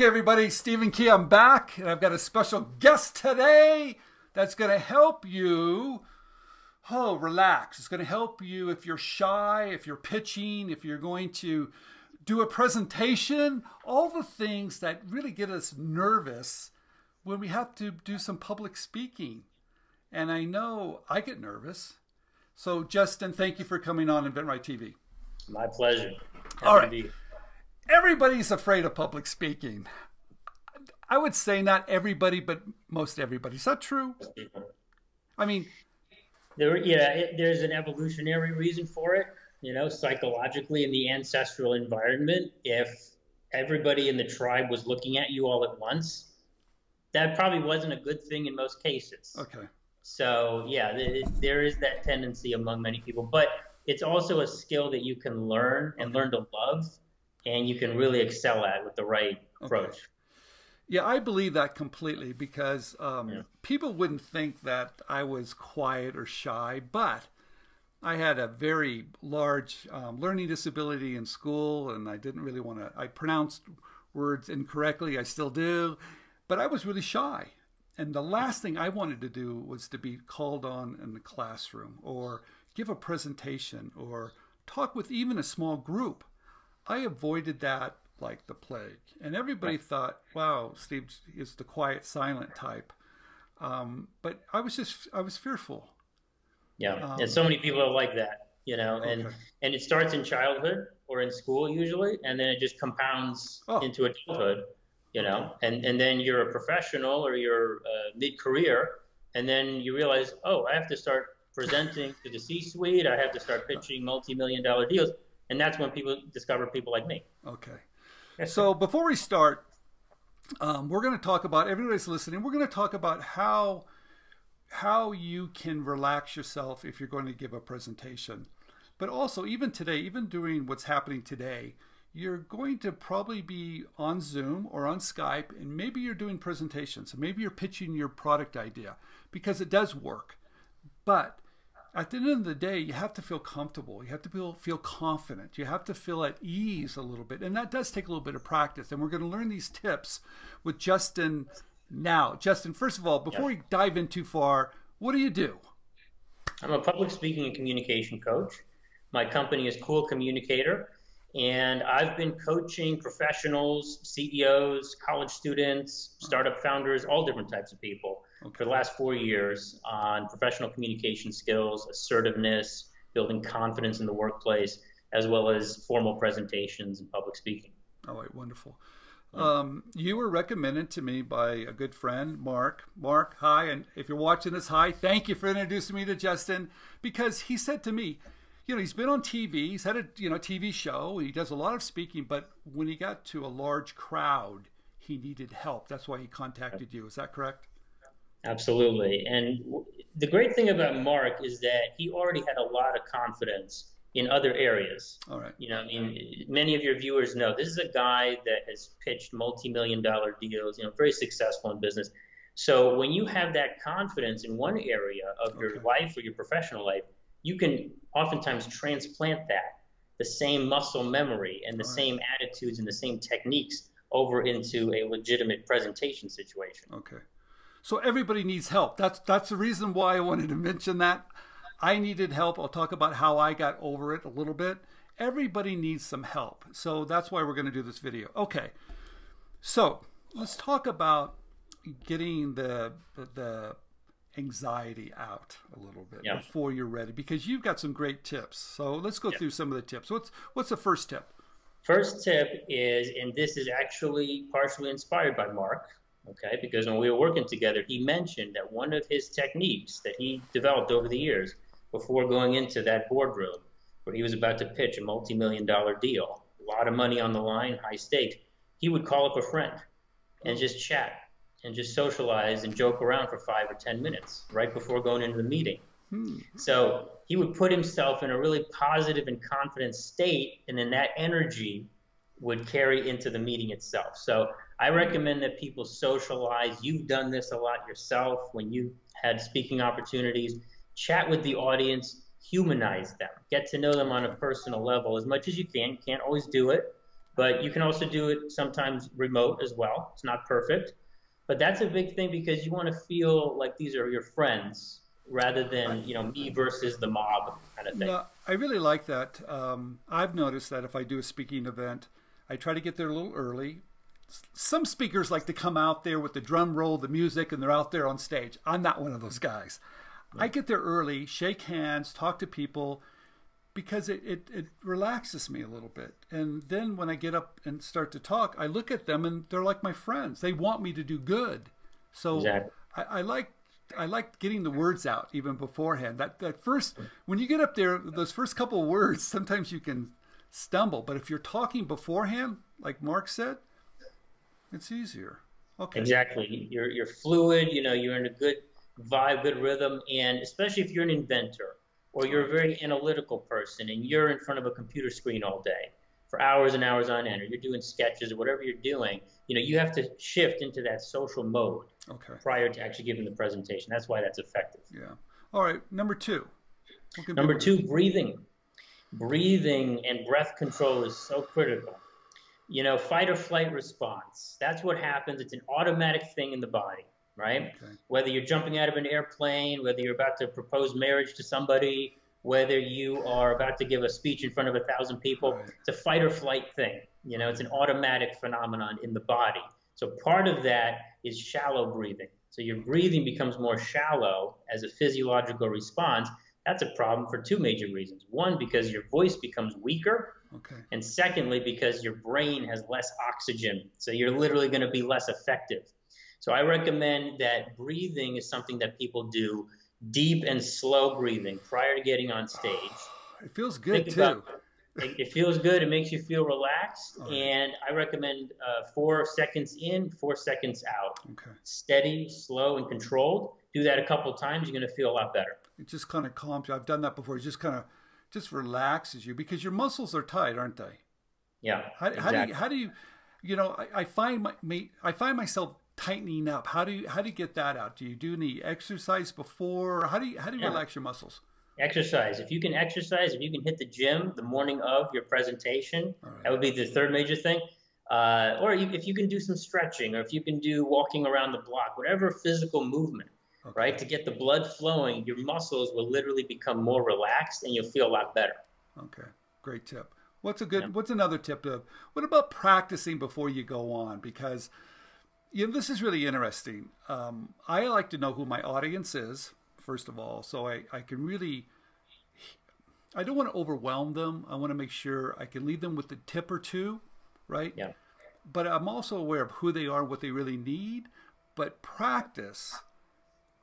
Okay, everybody, Stephen Key, I'm back, and I've got a special guest today that's going to help you, relax. It's going to help you if you're shy, if you're pitching, if you're going to do a presentation, all the things that really get us nervous when we have to do some public speaking. And I know I get nervous. So, Justin, thank you for coming on Invent Right TV. My pleasure. All right. Everybody's afraid of public speaking. I would say not everybody, but most everybody. Is that true? I mean, there's an evolutionary reason for it, you know, psychologically in the ancestral environment. If everybody in the tribe was looking at you all at once, that probably wasn't a good thing in most cases. Okay. So, yeah, there is that tendency among many people, but it's also a skill that you can learn and learn to love. And you can really excel at with the right approach. Okay. Yeah, I believe that completely because people wouldn't think that I was quiet or shy, but I had a very large learning disability in school, and I didn't really want to, I pronounced words incorrectly, I still do, but I was really shy. And the last thing I wanted to do was to be called on in the classroom or give a presentation or talk with even a small group. I avoided that like the plague, and everybody thought, wow, Steve is the quiet, silent type. But I was fearful. Yeah. And so many people are like that, you know, and it starts in childhood or in school usually, and then it just compounds into adulthood, you know, and then you're a professional or you're mid-career, and then you realize, oh, I have to start presenting to the C-suite. I have to start pitching multi-million-dollar deals. And that's when people discover people like me. Okay. So before we start, we're going to talk about, everybody's listening, we're going to talk about how you can relax yourself if you're going to give a presentation. But also, even today, even doing what's happening today, you're going to probably be on Zoom or on Skype, and maybe you're doing presentations. Maybe you're pitching your product idea, because it does work. But at the end of the day, you have to feel comfortable. You have to feel confident. You have to feel at ease a little bit. And that does take a little bit of practice. And we're going to learn these tips with Justin now. Justin, first of all, before we dive in too far, what do you do? I'm a public speaking and communication coach. My company is Cool Communicator. And I've been coaching professionals, CEOs, college students, startup founders, all different types of people. For the last 4 years on professional communication skills, assertiveness, building confidence in the workplace, as well as formal presentations and public speaking. All right, wonderful. You were recommended to me by a good friend, Mark. Mark, hi, and if you're watching this, hi, thank you for introducing me to Justin, because he said to me, you know, he's been on TV, he's had a TV show, he does a lot of speaking, but when he got to a large crowd, he needed help. That's why he contacted you. Is that correct? Absolutely. And the great thing about Mark is that he already had a lot of confidence in other areas. All right. You know, I mean, many of your viewers know this is a guy that has pitched multi-million-dollar deals, you know, very successful in business. So when you have that confidence in one area of your life or your professional life, you can oftentimes transplant that, the same muscle memory and the same attitudes and the same techniques over into a legitimate presentation situation. Okay. So everybody needs help. That's the reason why I wanted to mention that. I needed help. I'll talk about how I got over it a little bit. Everybody needs some help. So that's why we're going to do this video. Okay. So let's talk about getting the anxiety out a little bit before you're ready, because you've got some great tips. So let's go through some of the tips. What's the first tip? First tip is, and this is actually partially inspired by Mark, okay, because when we were working together, he mentioned that one of his techniques that he developed over the years before going into that boardroom where he was about to pitch a multi-million-dollar deal, a lot of money on the line, high stakes, he would call up a friend and just chat and just socialize and joke around for 5 or 10 minutes right before going into the meeting. So he would put himself in a really positive and confident state, and then that energy would carry into the meeting itself. So I recommend that people socialize. You've done this a lot yourself when you had speaking opportunities. Chat with the audience, humanize them, get to know them on a personal level as much as you can. You can't always do it, But you can also do it sometimes remote as well. It's not perfect. But that's a big thing because you want to feel like these are your friends rather than, you know, me versus the mob kind of thing. Yeah, I really like that. I've noticed that if I do a speaking event, I try to get there a little early. Some speakers like to come out there with the drum roll, the music, and they're out there on stage. I'm not one of those guys. Right. I get there early, shake hands, talk to people, because it relaxes me a little bit. And then when I get up and start to talk, I look at them and they're like my friends. They want me to do good. So exactly. I like getting the words out even beforehand. That first, when you get up there, those first couple of words, sometimes you can stumble. But if you're talking beforehand, like Mark said, it's easier. Okay. Exactly. You're fluid, you know, you're in a good vibe, good rhythm, and especially if you're an inventor, or you're a very analytical person and you're in front of a computer screen all day for hours and hours on end, or you're doing sketches or whatever you're doing, you know, you have to shift into that social mode prior to actually giving the presentation. That's why that's effective. Yeah. All right. Number two. Number two, breathing. Breathing and breath control is so critical. You know, fight or flight response. That's what happens. It's an automatic thing in the body. Right? Okay. Whether you're jumping out of an airplane, whether you're about to propose marriage to somebody, whether you are about to give a speech in front of 1,000 people, right. It's a fight or flight thing. You know, it's an automatic phenomenon in the body. So part of that is shallow breathing. So your breathing becomes more shallow as a physiological response. That's a problem for two major reasons. One, because your voice becomes weaker. Okay. And secondly, because your brain has less oxygen. So you're literally going to be less effective. So I recommend that breathing is something that people do, deep and slow breathing prior to getting on stage. It feels good too. It feels good. It makes you feel relaxed. Right. And I recommend 4 seconds in, 4 seconds out. Okay. Steady, slow, and controlled. Do that a couple of times. You're going to feel a lot better. It just kind of calms you. I've done that before. It just kind of relaxes you because your muscles are tight, aren't they? Yeah. How do you, you know, I find myself tightening up. How do you get that out? Do you do any exercise before? How do you relax your muscles? Exercise. If you can exercise, if you can hit the gym the morning of your presentation, right. That would be the third major thing. Or if you can do some stretching, or if you can do walking around the block, whatever physical movement, okay. Right? To get the blood flowing, your muscles will literally become more relaxed and you'll feel a lot better. Okay. Great tip. What's another tip? What about practicing before you go on? Because you know, this is really interesting. I like to know who my audience is, first of all, so I can really, I don't want to overwhelm them. I want to make sure I can leave them with a tip or two, right? Yeah. But I'm also aware of who they are, what they really need, but practice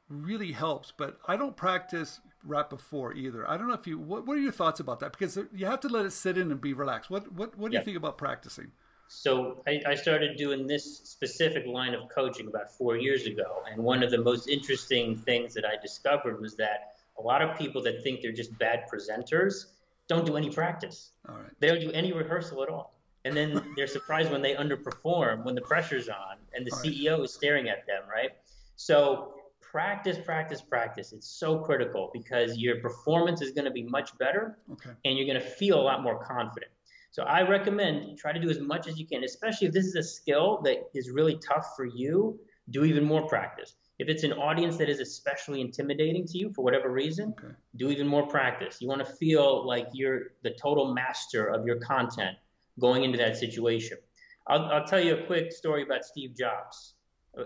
really helps. But I don't practice right before either. I don't know if you, what are your thoughts about that? Because you have to let it sit in and be relaxed. What do you think about practicing? So I started doing this specific line of coaching about 4 years ago. And one of the most interesting things that I discovered was that a lot of people that think they're just bad presenters don't do any practice. All right. They don't do any rehearsal at all. And then they're surprised when they underperform, when the pressure's on and the CEO is staring at them, right? So practice, practice, practice. It's so critical because your performance is going to be much better and you're going to feel a lot more confident. So I recommend try to do as much as you can, especially if this is a skill that is really tough for you, do even more practice. If it's an audience that is especially intimidating to you for whatever reason, do even more practice. You want to feel like you're the total master of your content going into that situation. I'll tell you a quick story about Steve Jobs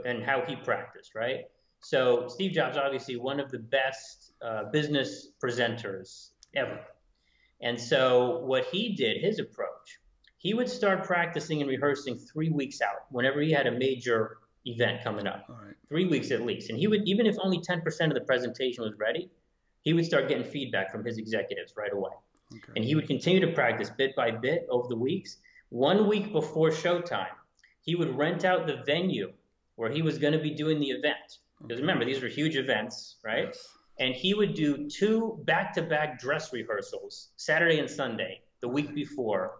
and how he practiced, right? So Steve Jobs, obviously one of the best business presenters ever. And so what he did, his approach, he would start practicing and rehearsing 3 weeks out whenever he had a major event coming up, 3 weeks at least. And he would, even if only 10% of the presentation was ready, he would start getting feedback from his executives right away. Okay. And he would continue to practice bit by bit over the weeks. 1 week before showtime, he would rent out the venue where he was going to be doing the event. Because remember, these were huge events, right? Yes. And he would do 2 back-to-back dress rehearsals, Saturday and Sunday, the week before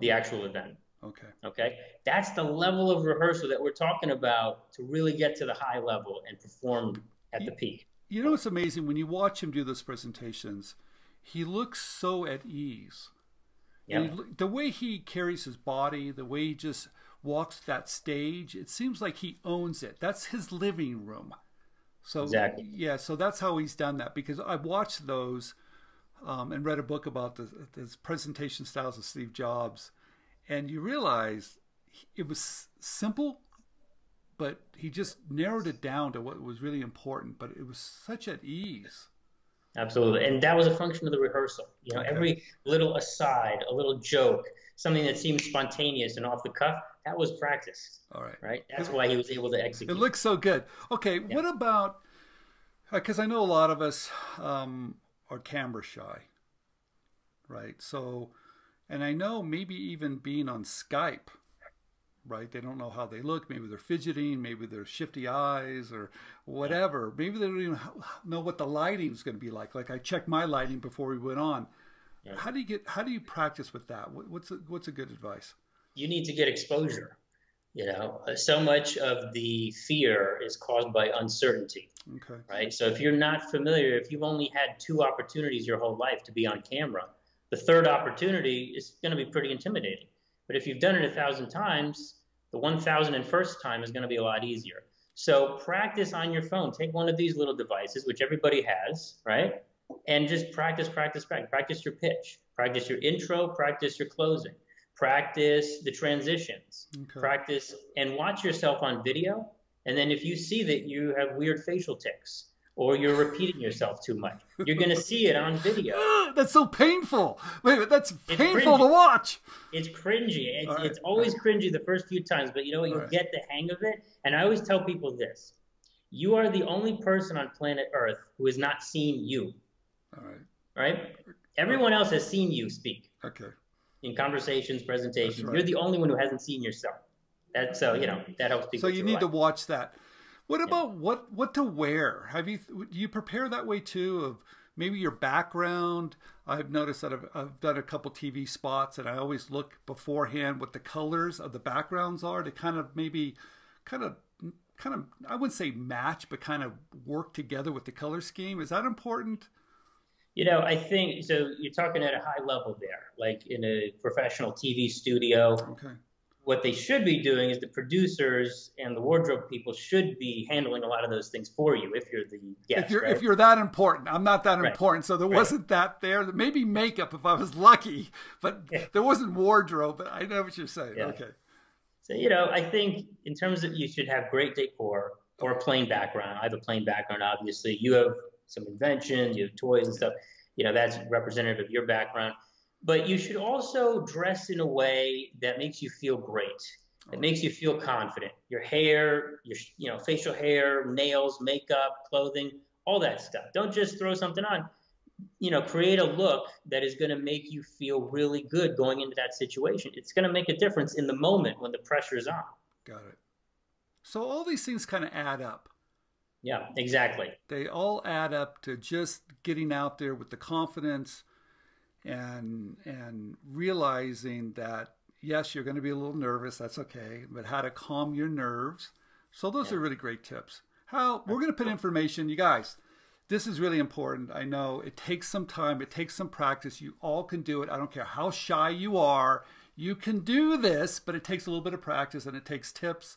the actual event. Okay. Okay. That's the level of rehearsal that we're talking about to really get to the high level and perform at the peak. You know, it's amazing when you watch him do those presentations, he looks so at ease. Yep. And the way he carries his body, the way he just walks that stage, it seems like he owns it. That's his living room. So exactly. Yeah, so that's how he's done that, because I've watched those and read a book about the presentation styles of Steve Jobs, and you realize it was simple, but he just narrowed it down to what was really important, but it was such at ease. Absolutely. And that was a function of the rehearsal. You know, okay. Every little aside, a little joke, something that seemed spontaneous and off the cuff, that was practice. All right. Right? That's why he was able to execute. It looks so good. Okay. Yeah. What about, because I know a lot of us are camera shy, right? So, and I know maybe even being on Skype, right? They don't know how they look. Maybe they're fidgeting. Maybe they're shifty eyes or whatever. Yeah. Maybe they don't even know what the lighting is going to be like. Like I checked my lighting before we went on. Yeah. How do you practice with that? What's a good advice? You need to get exposure. You know, so much of the fear is caused by uncertainty. Okay. Right. So if you're not familiar, if you've only had 2 opportunities your whole life to be on camera, the 3rd opportunity is going to be pretty intimidating. But if you've done it 1,000 times, the 1,001st time is going to be a lot easier. So practice on your phone. Take one of these little devices, which everybody has, right? And just practice, practice, practice. Practice your pitch. Practice your intro. Practice your closing. Practice the transitions. Okay. Practice and watch yourself on video. And then if you see that you have weird facial tics or you're repeating yourself too much, you're going to see it on video. That's so painful. Wait a minute, that's painful to watch. It's cringy. It's always cringy the first few times, but you know what? You'll get the hang of it. And I always tell people this. You are the only person on planet Earth who has not seen you. All right. Right? Everyone else has seen you speak. Okay. In conversations, presentations. Right. You're the only one who hasn't seen yourself. That, so, you know, that helps people. So you need to watch that. What about what to wear? Do you prepare that way too, of maybe your background? I've noticed that I've done a couple TV spots, and I always look beforehand what the colors of the backgrounds are to kind of maybe kind of I wouldn't say match, but kind of work together with the color scheme. Is that important? You know, I think so. You're talking at a high level there, like in a professional TV studio. Okay. What they should be doing is the producers and the wardrobe people should be handling a lot of those things for you if you're the guest. If you're that important. I'm not that important, so there wasn't that there. Maybe makeup if I was lucky, but there wasn't wardrobe. But I know what you're saying. Yeah. Okay. So, you know, I think in terms of you should have great decor or a plain background. I have a plain background, obviously. You have some inventions. You have toys and stuff. You know, that's representative of your background. But you should also dress in a way that makes you feel great. It makes you feel confident. Your hair, your facial hair, nails, makeup, clothing, all that stuff. Don't just throw something on. You know, create a look that is going to make you feel really good going into that situation. It's going to make a difference in the moment when the pressure is on. Got it. So all these things kind of add up. Yeah, exactly. They all add up to just getting out there with the confidence. And realizing that, yes, you're going to be a little nervous. That's okay. But how to calm your nerves. So those are really great tips. We're going to put information. You guys, this is really important. I know it takes some time. It takes some practice. You all can do it. I don't care how shy you are. You can do this, but it takes a little bit of practice and it takes tips.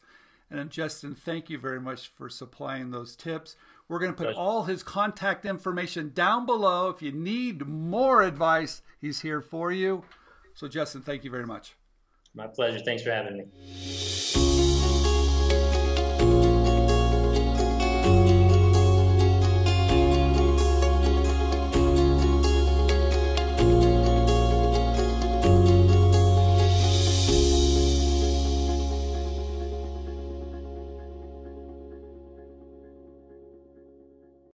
And Justin, thank you very much for supplying those tips. We're going to put all his contact information down below. If you need more advice, he's here for you. So, Justin, thank you very much. My pleasure. Thanks for having me.